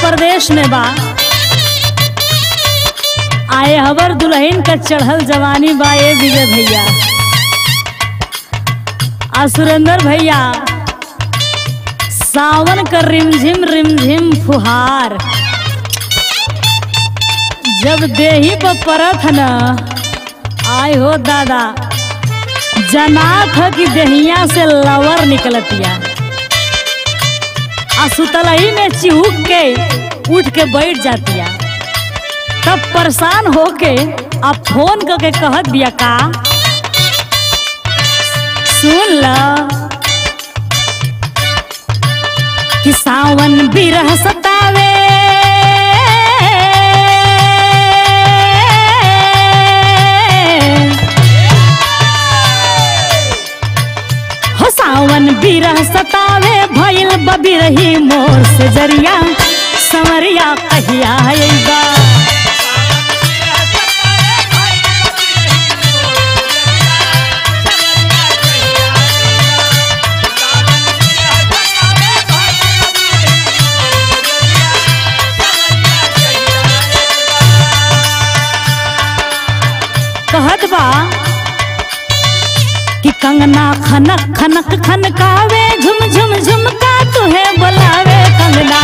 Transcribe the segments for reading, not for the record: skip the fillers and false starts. परदेश में बा, आए हबर दुल्हन का चढ़ल जवानी बा। ये विजय भैया आ सुरेंद्र भैया, सावन का रिमझिम फुहार जब देही पर परत न, आय हो दादा जनात है कि देहिया से लवर निकलतिया। आ सुतलही में चिहुक के उठ के बैठ जातिया, तब परेशान होके आ फोन करके कहत दिया का, सुन ल कि सावन बिरह सतावे, हो सावन बिरह सतावे, भइल बबिरही मोर से जरिया, सवरिया कहिया अईबा। कि कंगना खनक खनक खनकावे, झुम झुम झुमका तुहे बुलावे, कंगना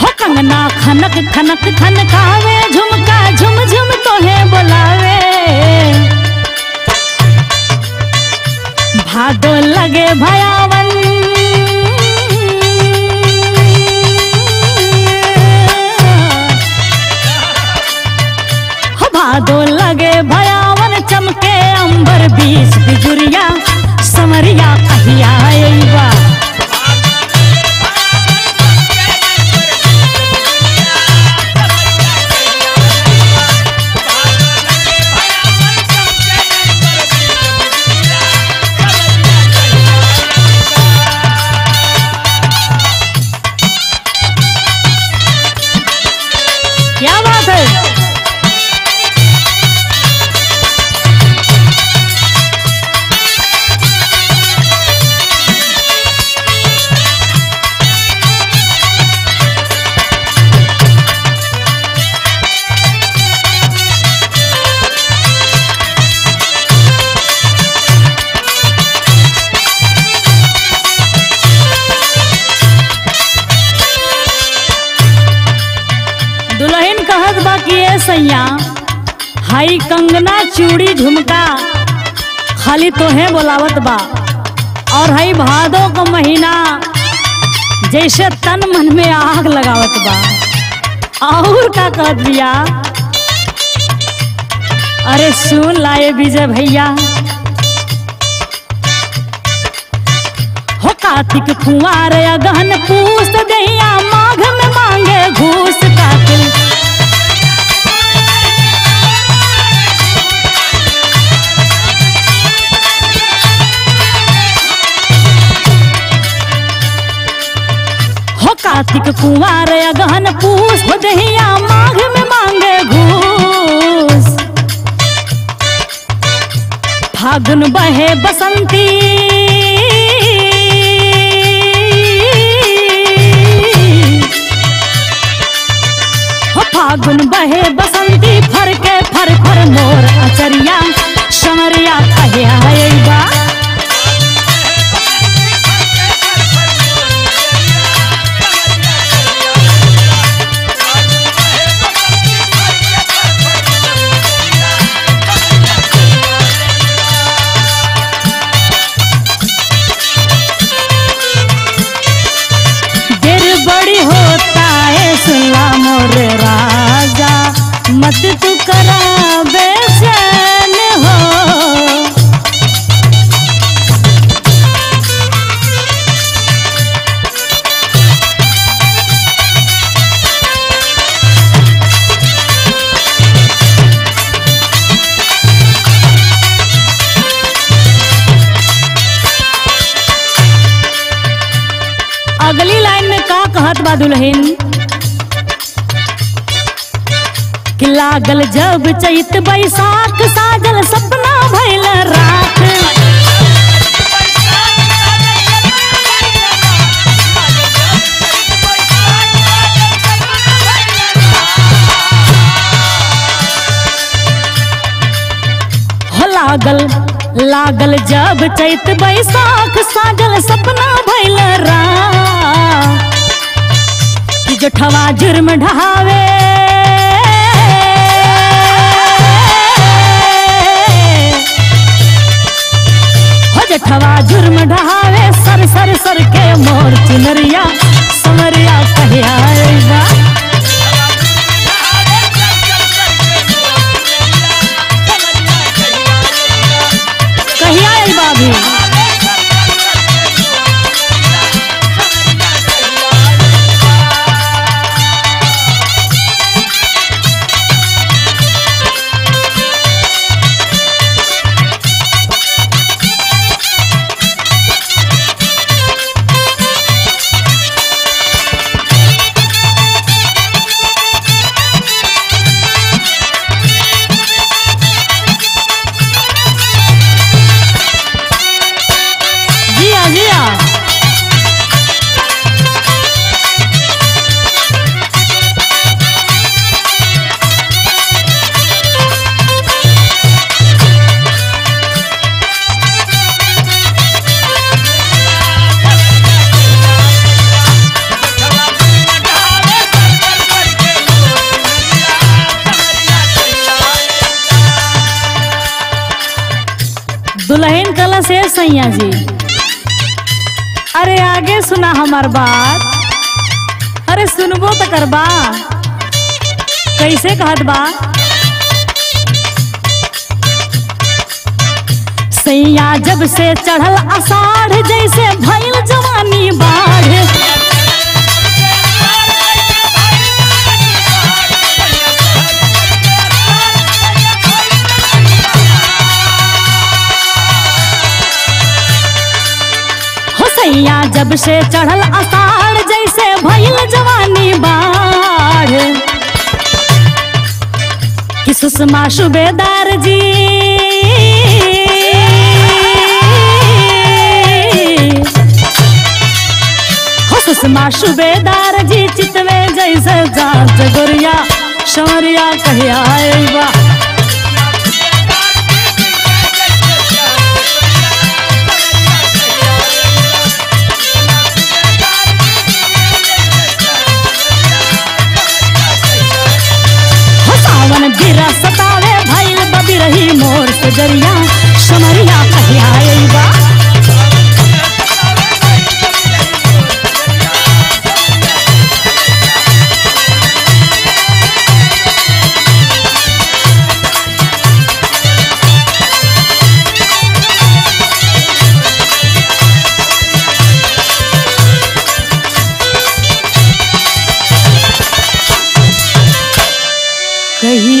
हो कंगना खनक खनक खनकावे, झुमका झुम झुम तुहे बुलावे, भादो लगे भयावन हो, भादो लगे भयावन, चमके अंबर बीच बिजुरिया, सवरिया कहिया अईबा। दुल्हन कहत बाकी है सैया, हाई कंगना चूड़ी झुमका खाली तोहे बोलावत बा, और हाई भादो का महीना जैसे तन मन में आग लगावत बा। और का कहत दिया, अरे सुन लाए विजय भैया, हो कार्तिक कुंवार अगहन पूस दैया, माघ में मांगे घूस कातिल, हो कार्तिक कुंवार अगहन पूस दैया, माघ में मांगे घूस, फागुन बहे बसंती, फागुन बहे बसंती, फर के फर फर मोर अचरिया, सवरिया कहिया अईबा। देर बड़ी होता है सुनला मोर राजा, मत तू करा बेचैन हो, अगली लाइन में का कहत बा दुल्हन, जागल जब चैत बैसाख साजल सपना भैल रात। हो लागल लागल जब चैत बैसाख साजल सपना भैल रात। जोठवा जुर्म ढहावे हो जोठवा जुर्म ढहावे सर सर सर के मोर चुनरिया सवरिया कईहीया अईबा। कईहीया अईबा भी दुल्हन कलश है सैया जी। अरे आगे सुना हमार बात, अरे सुनबो तो करबा कैसे कहत बा। सैया जब से चढ़ल आषाढ़ जैसे भइल जवानी बाढ़। सैया जब से चढ़ल आषाढ़ जैसे भइल जवानी बाढ़। कि सुषमा सुबेदार जी हो सुषमा सुबेदार जी चितवे जैसे जात गोरिया सवरिया कईहीया अईबा। सतावे भइल बबी रही मोर सजरिया सवरिया कईहीया अईबा। कहीं